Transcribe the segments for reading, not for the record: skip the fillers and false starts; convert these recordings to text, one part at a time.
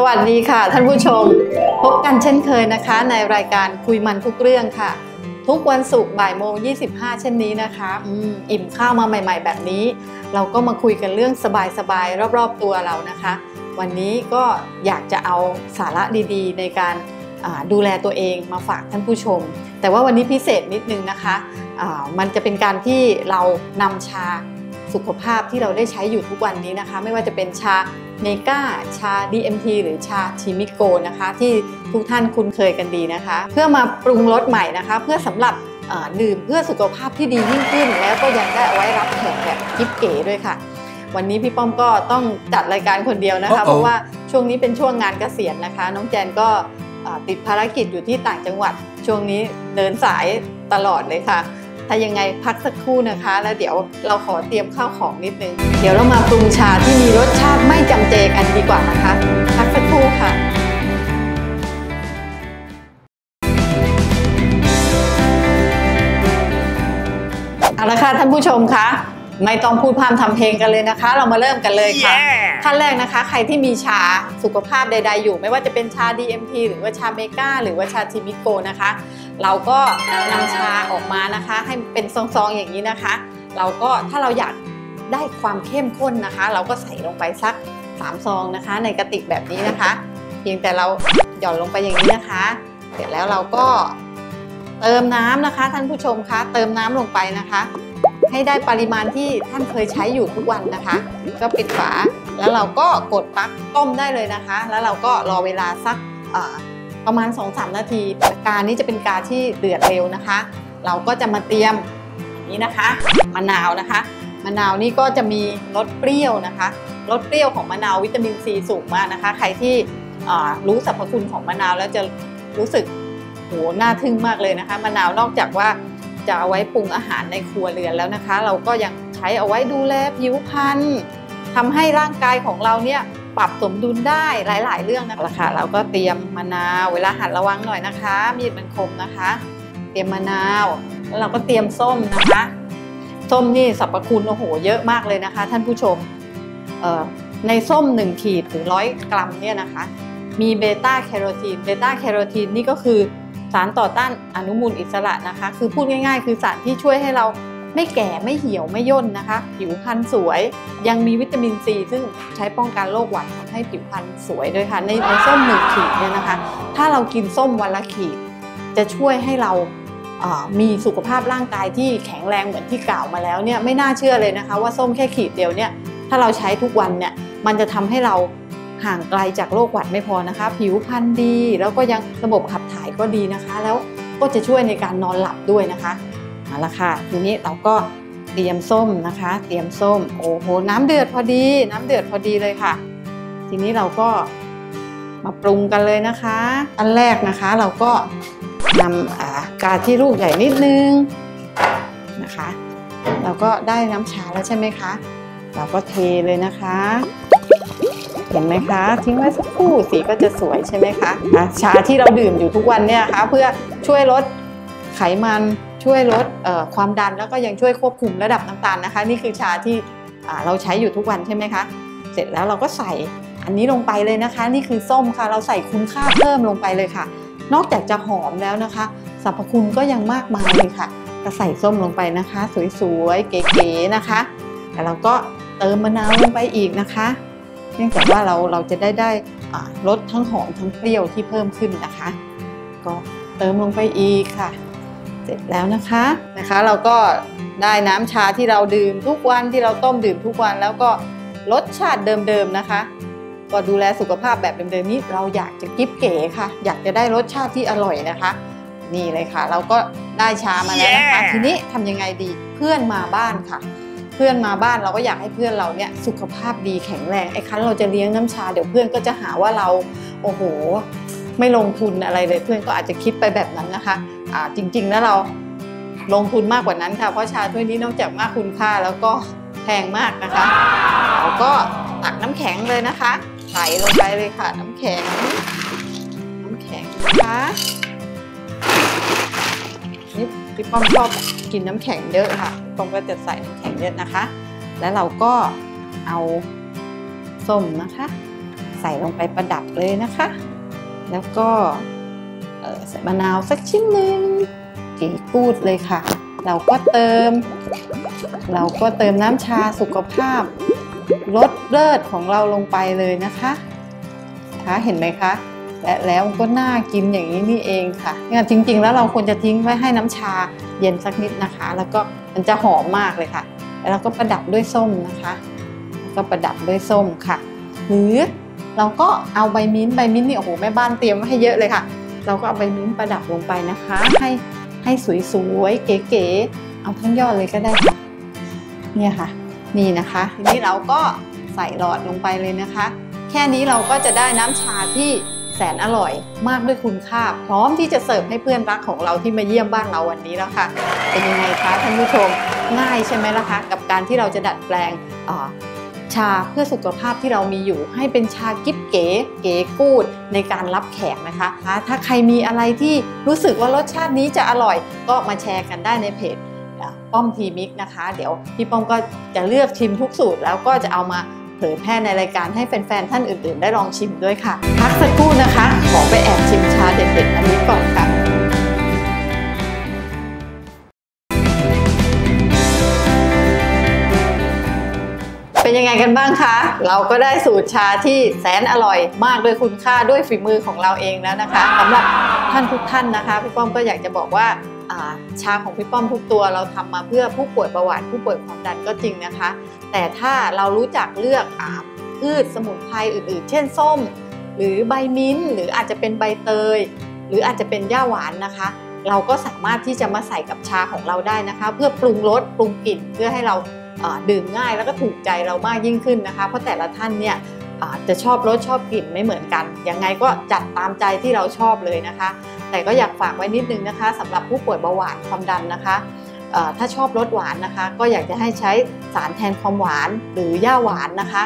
สวัสดีค่ะท่านผู้ชมพบกันเช่นเคยนะคะในรายการคุยมันทุกเรื่องค่ะทุกวันศุกร์บ่ายโมง 25เช่นนี้นะคะอิ่มข้าวมาใหม่ๆแบบนี้เราก็มาคุยกันเรื่องสบายๆรอบๆตัวเรานะคะวันนี้ก็อยากจะเอาสาระดีๆในการดูแลตัวเองมาฝากท่านผู้ชมแต่ว่าวันนี้พิเศษนิดนึงนะคะมันจะเป็นการที่เรานำชาสุขภาพที่เราได้ใช้อยู่ทุกวันนี้นะคะไม่ว่าจะเป็นชาเนก้าชา DMT หรือชาชิมิโกนะคะที่ทุกท่านคุ้นเคยกันดีนะคะเพื่อมาปรุงรสใหม่นะคะเพื่อสำหรับดื่มเพื่อสุขภาพที่ดียิ่งขึ้นแล้วก็ยังได้เอาไว้รับแขกแบบกิ๊บเก๋ด้วยค่ะวันนี้พี่ป้อมก็ต้องจัดรายการคนเดียวนะคะเพราะว่าช่วงนี้เป็นช่วงงานเกษียณนะคะน้องแจนก็ติดภารกิจอยู่ที่ต่างจังหวัดช่วงนี้เดินสายตลอดเลยค่ะถ้ายังไงพักสักครู่นะคะแล้วเดี๋ยวเราขอเตรียมข้าวของนิดนึงเดี๋ยวเรามาปรุงชาที่มีรสชาติไม่จำเจกันดีกว่านะคะพักสักครู่ค่ะเอาละค่ะท่านผู้ชมคะไม่ต้องพูดพร่ำทำเพลงกันเลยนะคะเรามาเริ่มกันเลยค่ะ ขั้นแรกนะคะใครที่มีชาสุขภาพใดๆอยู่ไม่ว่าจะเป็นชา DMT หรือว่าชาเมก้าหรือว่าชาชิมิโกนะคะเราก็นำชาออกมานะคะให้เป็นซองๆอย่างนี้นะคะเราก็ถ้าเราอยากได้ความเข้มข้นนะคะเราก็ใส่ลงไปสัก3ซองนะคะในกระติกแบบนี้นะคะเพียงแต่เราหย่อนลงไปอย่างนี้นะคะเสร็จแล้วเราก็เติมน้ำนะคะท่านผู้ชมคะเติมน้ำลงไปนะคะให้ได้ปริมาณที่ท่านเคยใช้อยู่ทุกวันนะคะก็ปิดฝาแล้วเราก็กดปลั๊กต้มได้เลยนะคะแล้วเราก็รอเวลาสักประมาณ 2-3 นาทีกานี้จะเป็นกาที่เดือดเร็วนะคะเราก็จะมาเตรียมนี้นะคะมะนาวนะคะมะนาวนี่ก็จะมีรสเปรี้ยวนะคะรสเปรี้ยวของมะนาววิตามินซีสูงมากนะคะใครที่รู้สรรพคุณของมะนาวแล้วจะรู้สึกโหน่าทึ่งมากเลยนะคะมะนาวนอกจากว่าจะเอาไว้ปรุงอาหารในครัวเรือนแล้วนะคะเราก็ยังใช้เอาไว้ดูแลผิวพรรณทำให้ร่างกายของเราเนี่ยปรับสมดุลได้หลายๆเรื่องนะคะค่ะเราก็เตรียมมะนาวเวลาหั่นระวังหน่อยนะคะมีดมันคมนะคะเตรียมมะนาวแล้วเราก็เตรียมส้มนะคะส้มนี่สรรพคุณโอ้โหเยอะมากเลยนะคะท่านผู้ชมในส้ม1ขีดถึง100 กรัมเนี่ยนะคะมีเบต้าแคโรทีนนี่ก็คือสารต่อต้านอนุมูลอิสระนะคะคือพูดง่ายๆคือสารที่ช่วยให้เราไม่แก่ไม่เหี่ยวไม่ย่นนะคะผิวพรรณสวยยังมีวิตามินซีซึ่งใช้ป้องกันโรคหวัดทำให้ผิวพรรณสวยด้วยค่ะในส้ม1ขีดเนี่ยนะคะถ้าเรากินส้มวันละขีดจะช่วยให้เรามีสุขภาพร่างกายที่แข็งแรงเหมือนที่กล่าวมาแล้วเนี่ยไม่น่าเชื่อเลยนะคะว่าส้มแค่ขีดเดียวเนี่ยถ้าเราใช้ทุกวันเนี่ยมันจะทำให้เราห่างไกลจากโรคหวัดไม่พอนะคะผิวพรรณดีแล้วก็ยังระบบขับถ่ายก็ดีนะคะแล้วก็จะช่วยในการนอนหลับด้วยนะคะเอาละค่ะทีนี้เราก็เตรียมส้มนะคะเตรียมส้มโอ้โหน้ำเดือดพอดีเลยค่ะทีนี้เราก็มาปรุงกันเลยนะคะอันแรกนะคะเราก็นำกาที่ลูกใหญ่นิดนึงนะคะเราก็ได้น้ำชาแล้วใช่ไหมคะเราก็เทเลยนะคะเห็นไหมคะทิ้งไว้สักครู่สีก็จะสวยใช่ไหมคะชาที่เราดื่มอยู่ทุกวันเนี่ยนะคะเพื่อช่วยลดไขมันช่วยลดความดันแล้วก็ยังช่วยควบคุมระดับน้ำตาลนะคะนี่คือชาที่เราใช้อยู่ทุกวันใช่ไหมคะเสร็จแล้วเราก็ใส่อันนี้ลงไปเลยนะคะนี่คือส้มค่ะเราใส่คุณค่าเพิ่มลงไปเลยค่ะนอกจากจะหอมแล้วนะคะสรรพคุณก็ยังมากมายเลยค่ะจะใส่ส้มลงไปนะคะสวยๆเก๋ๆนะคะแล้วเราก็เติมมะนาวลงไปอีกนะคะเนื่องจากว่าเราจะได้รสทั้งหอมทั้งเปรี้ยวที่เพิ่มขึ้นนะคะก็เติมลงไปอีกค่ะเสร็จแล้วนะคะเราก็ได้น้ำชาที่เราดื่มทุกวันที่เราต้มดื่มทุกวันแล้วก็รสชาติเดิมๆนะคะก็ดูแลสุขภาพแบบเดิมๆนี้เราอยากจะกิ๊บเก๋ค่ะอยากจะได้รสชาติที่อร่อยนะคะ นี่เลยค่ะเราก็ได้ชามาแล้วนะคะทีนี้ทำยังไงดีเพื่อนมาบ้านค่ะเพื่อนมาบ้านเราก็อยากให้เพื่อนเราเนี่ยสุขภาพดีแข็งแรงไอ้คั้นเราจะเลี้ยงน้ำชาเดี๋ยวเพื่อนก็จะหาว่าเราโอ้โหไม่ลงทุนอะไรเลยเพื่อนก็อาจจะคิดไปแบบนั้นนะคะจริงๆแล้วเราลงทุนมากกว่านั้นค่ะเพราะชาถ้วยนี้นอกจากมากคุณค่าแล้วก็แพงมากนะคะเราก็ตักน้ำแข็งเลยนะคะใส่ลงไปเลยค่ะน้ำแข็งนะคะนี่พี่ป้อมชอบกินน้ำแข็งเยอะค่ะป้อมก็จะใส่น้ำแข็งเยอะนะคะแล้วเราก็เอาส้มนะคะใส่ลงไปประดับเลยนะคะแล้วก็ใส่มะนาวสักชิ้นหนึ่งเก๋กูดเลยค่ะเราก็เติมน้ำชาสุขภาพรสเลิศของเราลงไปเลยนะคะเห็นไหมคะและแล้วก็น่ากินอย่างนี้นี่เองค่ะจริงๆแล้วเราควรจะทิ้งไว้ให้น้ำชาเย็นสักนิดนะคะแล้วก็มันจะหอมมากเลยค่ะแล้วเราก็ประดับด้วยส้มนะคะก็ประดับด้วยส้มค่ะหรือเราก็เอาใบมิ้นนี่โอ้โหแม่บ้านเตรียมไว้ให้เยอะเลยค่ะเราก็เอาใบมิ้นประดับลงไปนะคะให้สวยๆเก๋ๆเอาทั้งยอดเลยก็ได้ค่ะเนี่ยค่ะนี่นะคะทีนี้เราก็ใส่หลอดลงไปเลยนะคะแค่นี้เราก็จะได้น้ำชาที่แสนอร่อยมากด้วยคุณค่าพร้อมที่จะเสิร์ฟให้เพื่อนรักของเราที่มาเยี่ยมบ้านเราวันนี้แล้วค่ะเป็นยังไงคะท่านผู้ชมง่ายใช่ไหมล่ะคะกับการที่เราจะดัดแปลงชาเพื่อสุขภาพที่เรามีอยู่ให้เป็นชากิ๊บเก๋เก๋กูดในการรับแขกนะคะถ้าใครมีอะไรที่รู้สึกว่ารสชาตินี้จะอร่อยก็มาแชร์กันได้ในเพจป้อมทีมิกนะคะเดี๋ยวพี่ป้อมก็จะเลือกชิมทุกสูตรแล้วก็จะเอามาเผยแพร่ในรายการให้แฟนๆท่านอื่นๆได้ลองชิมด้วยค่ะพักสักครู่นะคะขอไปแอบชิมชาเด็ดๆอันนี้ก่อนค่ะเป็นยังไงกันบ้างคะเราก็ได้สูตรชาที่แสนอร่อยมากด้วยคุณค่าด้วยฝีมือของเราเองแล้วนะคะสำหรับท่านทุกท่านนะคะพี่ป้อมก็อยากจะบอกว่าชาของพี่ป้อมทุกตัวเราทำมาเพื่อผู้ป่วยเบาหวานผู้ป่วยความดันก็จริงนะคะแต่ถ้าเรารู้จักเลือกพืชสมุนไพรอื่นๆเช่นส้มหรือใบมิ้นหรืออาจจะเป็นใบเตยหรืออาจจะเป็นหญ้าหวานนะคะเราก็สามารถที่จะมาใส่กับชาของเราได้นะคะเพื่อปรุงรสปรุงกลิ่นเพื่อให้เราดื่มง่ายแล้วก็ถูกใจเรามากยิ่งขึ้นนะคะเพราะแต่ละท่านเนี่ยจะชอบรสชอบกลิ่นไม่เหมือนกันยังไงก็จัดตามใจที่เราชอบเลยนะคะแต่ก็อยากฝากไว้นิดนึงนะคะสำหรับผู้ป่วยเบาหวานความดันนะคะถ้าชอบรสหวานนะคะก็อยากจะให้ใช้สารแทนความหวานหรือหญ้าหวานนะคะ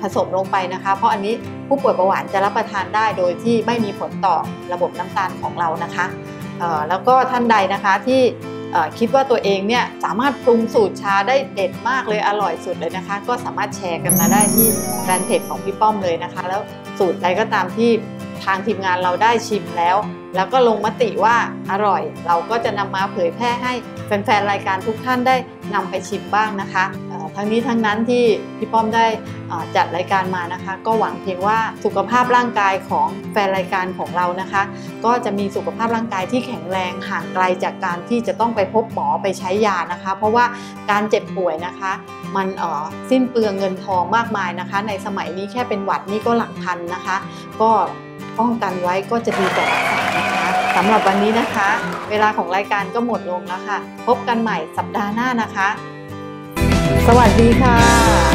ผสมลงไปนะคะเพราะอันนี้ผู้ป่วยเบาหวานจะรับประทานได้โดยที่ไม่มีผลต่อระบบน้ำตาลของเรานะคะแล้วก็ท่านใดนะคะที่คิดว่าตัวเองเนี่ยสามารถปรุงสูตรชาได้เด็ดมากเลยอร่อยสุดเลยนะคะก็สามารถแชร์กันมาได้ที่แฟนเพจของพี่ป้อมเลยนะคะแล้วสูตรใดก็ตามที่ทางทีมงานเราได้ชิมแล้วก็ลงมติว่าอร่อยเราก็จะนำมาเผยแพร่ให้แฟนๆรายการทุกท่านได้นำไปชิมบ้างนะคะทั้งนี้ทั้งนั้นที่พี่ป้อมได้จัดรายการมานะคะก็หวังเพียงว่าสุขภาพร่างกายของแฟนรายการของเรานะคะก็จะมีสุขภาพร่างกายที่แข็งแรงห่างไกลจากการที่จะต้องไปพบหมอไปใช้ยานะคะเพราะว่าการเจ็บป่วยนะคะมันสิ้นเปลืองเงินทองมากมายนะคะในสมัยนี้แค่เป็นหวัดนี่ก็หลักพันนะคะก็ป้องกันไว้ก็จะดีกว่ารักษานะคะสำหรับวันนี้นะคะเวลาของรายการก็หมดลงแล้วค่ะพบกันใหม่สัปดาห์หน้านะคะสวัสดีค่ะ